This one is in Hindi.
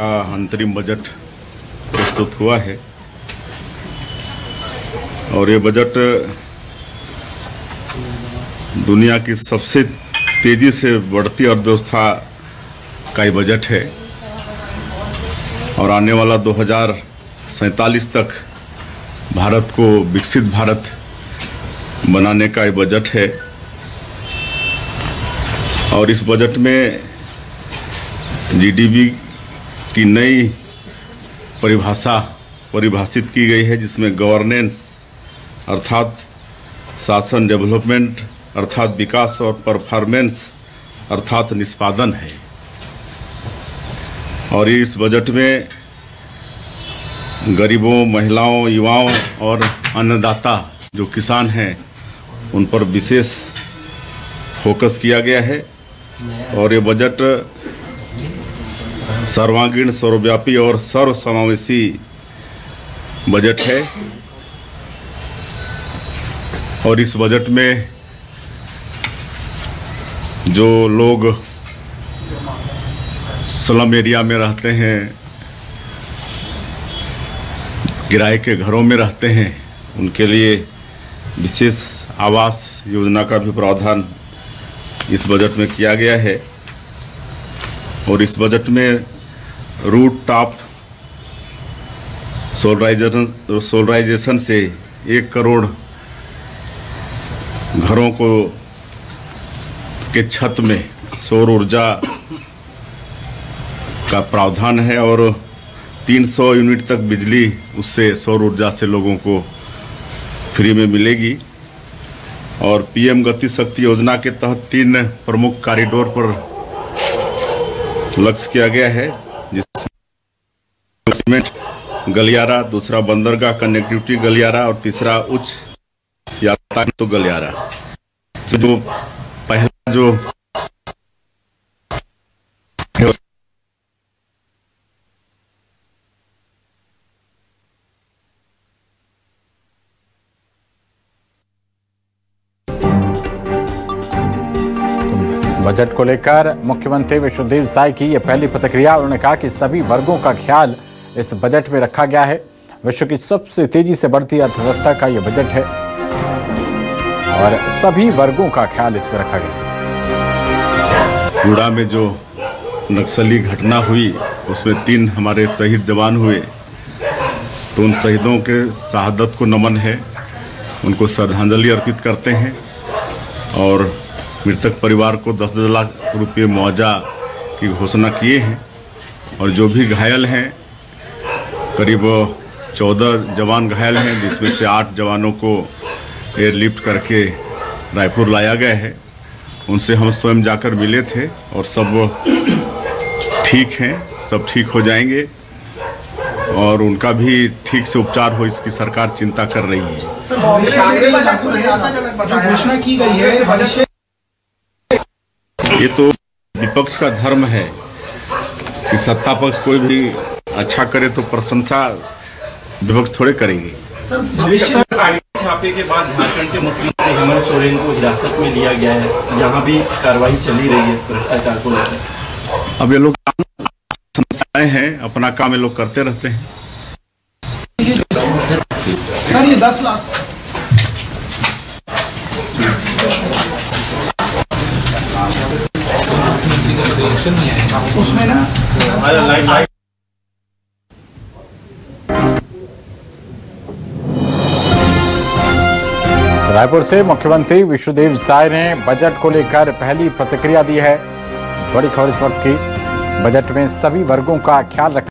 का अंतरिम बजट प्रस्तुत हुआ है और ये बजट दुनिया की सबसे तेज़ी से बढ़ती अर्थव्यवस्था का ये बजट है और आने वाला 2047 तक भारत को विकसित भारत बनाने का ये बजट है। और इस बजट में जीडीपी की नई परिभाषा परिभाषित की गई है, जिसमें गवर्नेंस अर्थात शासन, डेवलपमेंट अर्थात विकास और परफॉर्मेंस अर्थात निष्पादन है। और इस बजट में गरीबों, महिलाओं, युवाओं और अन्नदाता जो किसान हैं उन पर विशेष फोकस किया गया है। और ये बजट सर्वांगीण, सर्वव्यापी और सर्वसमावेशी बजट है। और इस बजट में जो लोग स्लम एरिया में रहते हैं, किराए के घरों में रहते हैं, उनके लिए विशेष आवास योजना का भी प्रावधान इस बजट में किया गया है। और इस बजट में रूफटॉप सोलराइजेशन से 1 करोड़ घरों को के छत में सौर ऊर्जा का प्रावधान है और 300 यूनिट तक बिजली उससे सौर ऊर्जा से लोगों को फ्री में मिलेगी। और पीएम गति शक्ति योजना के तहत 3 प्रमुख कॉरिडोर पर लक्ष्य किया गया है, जिसमें गलियारा, दूसरा बंदरगाह कनेक्टिविटी गलियारा और तीसरा उच्च यातायात तो गलियारा। जो पहला जो बजट को लेकर मुख्यमंत्री विष्णुदेव साय की यह पहली प्रतिक्रिया। उन्होंने कहा कि सभी वर्गों का ख्याल इस बजट में रखा गया है। विश्व की सबसे तेजी से बढ़ती अर्थव्यवस्था का यह बजट है और सभी वर्गों का ख्याल इसमें रखा गया। गुड़ा में जो नक्सली घटना हुई उसमें 3 हमारे शहीद जवान हुए, तो उन शहीदों के शहादत को नमन है, उनको श्रद्धांजलि अर्पित करते हैं और मृतक परिवार को 10-10 लाख रुपये मुआवजा की घोषणा किए हैं। और जो भी घायल हैं, करीब 14 जवान घायल हैं, जिसमें से 8 जवानों को एयरलिफ्ट करके रायपुर लाया गया है। उनसे हम स्वयं जाकर मिले थे और सब ठीक हैं, सब ठीक हो जाएंगे और उनका भी ठीक से उपचार हो, इसकी सरकार चिंता कर रही है। ये तो विपक्ष का धर्म है कि सत्ता पक्ष कोई भी अच्छा करे तो प्रशंसा विपक्ष थोड़े करेंगे। छापे के बाद झारखंड के मुख्यमंत्री हेमंत सोरेन को हिरासत में लिया गया है, यहाँ भी कार्रवाई चली रही है भ्रष्टाचार को लेकर। अब ये लोग संस्थाएं हैं, अपना काम ये लोग करते रहते हैं। सर ये 10 लाख उसमें ना रायपुर से मुख्यमंत्री विष्णुदेव साय ने बजट को लेकर पहली प्रतिक्रिया दी है। बड़ी खबर इस वक्त की, बजट में सभी वर्गों का ख्याल रखा